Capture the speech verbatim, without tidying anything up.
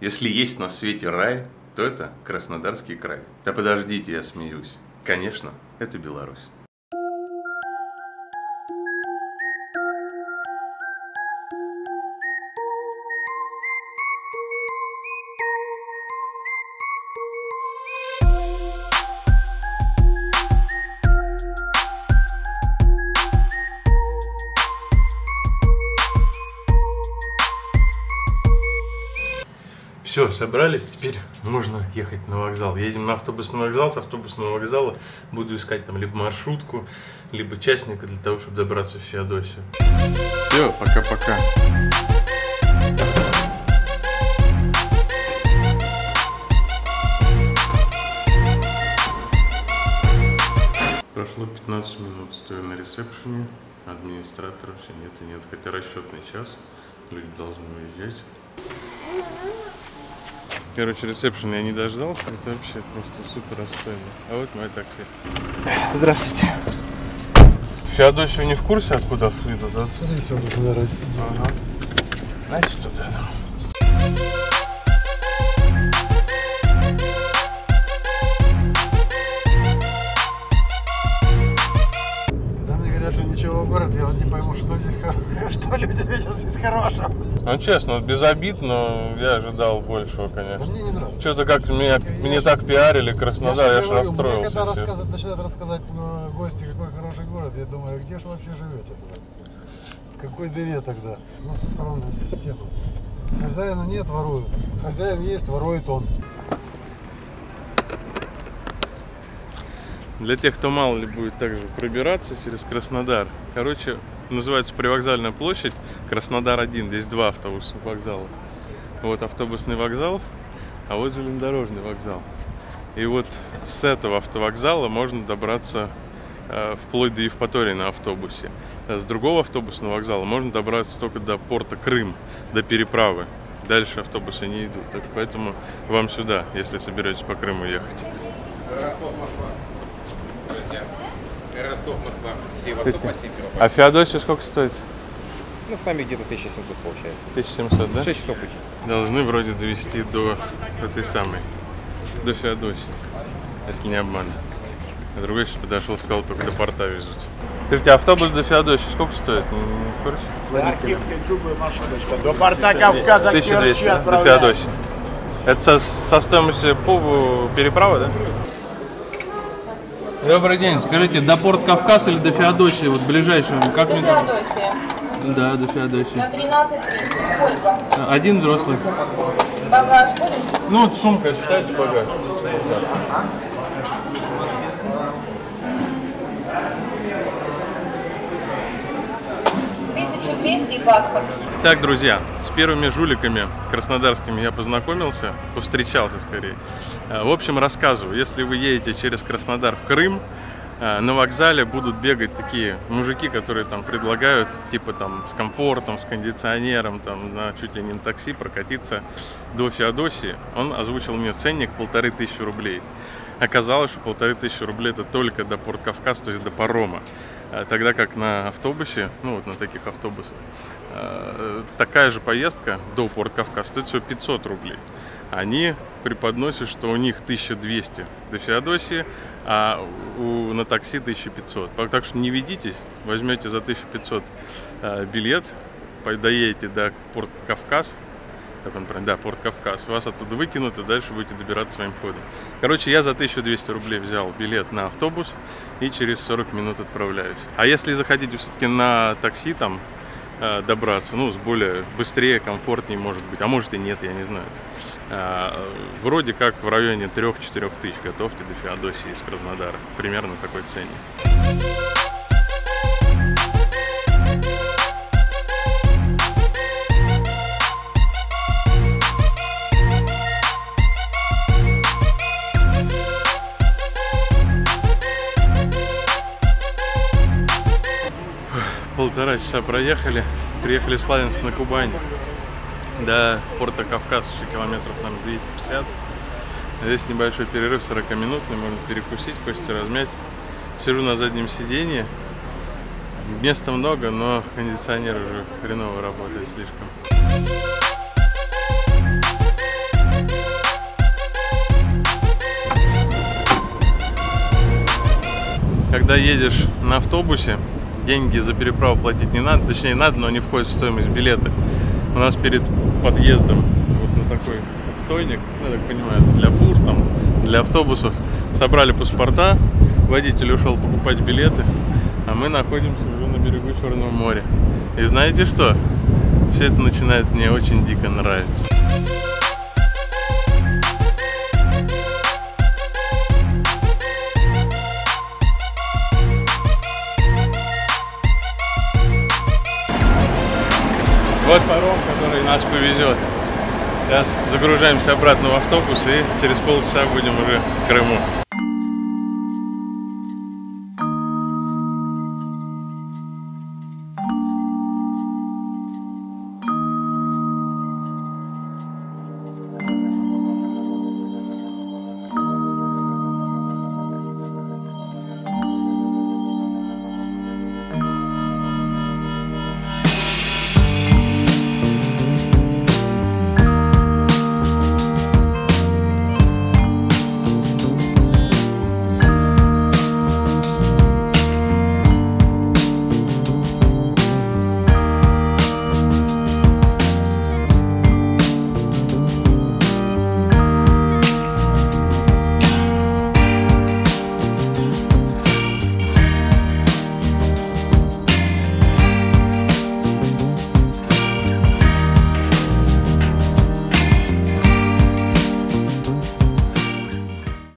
Если есть на свете рай, то это Краснодарский край. Да подождите, я смеюсь. Конечно, это Беларусь. Все, собрались, теперь нужно ехать на вокзал. Едем на автобусный вокзал, с автобусного вокзала буду искать там либо маршрутку, либо частника для того, чтобы добраться в Феодосию. Все, пока-пока. Прошло пятнадцать минут, стою на ресепшене, администратора все нет и нет, хотя расчетный час, люди должны уезжать. Короче, ресепшн я не дождался, это вообще просто супер отстойно. А вот мой такси. Здравствуйте. Феодосию не в курсе, откуда идут, да? Смотри, все будет на дороге. Ага. Знаете, туда. Когда мне говорят, что ничего в городе, я вот не пойму, что здесь хорошего, что люди видят здесь хорошего. Ну честно, без обид, но я ожидал большего, конечно. Мне не нравится. Что-то как меня, я мне же... так пиарили Краснодар, я, я же говорю, расстроился. Когда рассказывать, начинают рассказать ну, гости, какой хороший город, я думаю, где же вообще живете? В какой дыре тогда? Ну, странная система. Хозяина нет, воруют. Хозяин есть, ворует он. Для тех, кто мало ли будет также пробираться через Краснодар, короче, называется Привокзальная площадь, Краснодар один, здесь два автобусных вокзала. Вот автобусный вокзал, а вот железнодорожный вокзал. И вот с этого автовокзала можно добраться э, вплоть до Евпатории на автобусе. А с другого автобусного вокзала можно добраться только до порта Крым, до переправы. Дальше автобусы не идут, так поэтому вам сюда, если соберетесь по Крыму ехать. Ростов-Москва, друзья. Ростов-Москва, все в автобусе. А Феодосию сколько стоит? Ну, с нами где-то тысяча семьсот получается. тысяча семьсот, да? шесть часов пути. Должны вроде довести до этой самой, до Феодосии, если не обманываю. А другой сейчас подошел, сказал, только до порта везут. Скажите, автобус до Феодосии сколько стоит? Архивка, до порта Кавказа, тысяча двести, да? До Феодосии. Это со, со стоимостью переправы, да? Добрый день. Скажите, до порт Кавказ или до Феодосии, вот ближайшего, как мне там? Да, до Феодосии. На тринадцать. Один взрослый. Багаж. Ну, вот сумка, считайте багаж. Так, друзья, с первыми жуликами краснодарскими я познакомился, повстречался скорее. В общем, рассказываю, если вы едете через Краснодар в Крым, на вокзале будут бегать такие мужики, которые там предлагают, типа там с комфортом, с кондиционером, там на чуть ли не на такси прокатиться до Феодосии. Он озвучил мне ценник полторы тысячи рублей. Оказалось, что полторы тысячи рублей это только до порт Кавказ, то есть до парома. Тогда как на автобусе, ну вот на таких автобусах, такая же поездка до порт Кавказ стоит всего пятьсот рублей. Они преподносят, что у них тысяча двести до Феодосии, а у, на такси тысяча пятьсот. Так что не ведитесь, возьмете за тысячу пятьсот э, билет, доедете до порт Кавказ, как он правильно, да, порт Кавказ, вас оттуда выкинут и дальше будете добираться своим ходом. Короче, я за тысячу двести рублей взял билет на автобус и через сорок минут отправляюсь. А если захотите все-таки на такси там э, добраться, ну, с более быстрее, комфортнее может быть, а может и нет, я не знаю. Вроде как в районе трёх-четырёх тысяч готовьте до Феодосии из Краснодара. Примерно такой цене. Полтора часа проехали. Приехали в Славянск на Кубань. До порта Кавказ еще километров там двести пятьдесят. Здесь небольшой перерыв сорокаминутный, можно перекусить, кости размять. Сижу на заднем сиденье. Места много, но кондиционер уже хреново работает слишком. когда едешь на автобусе, деньги за переправу платить не надо, точнее надо, но не входит в стоимость билета. У нас перед подъездом вот на такой отстойник, я так понимаю, для фур, там, для автобусов, собрали паспорта, водитель ушел покупать билеты, а мы находимся уже на берегу Черного моря. И знаете что? Все это начинает мне очень дико нравиться. Вот паром, который нас повезет. Сейчас загружаемся обратно в автобус и через полчаса будем уже в Крыму.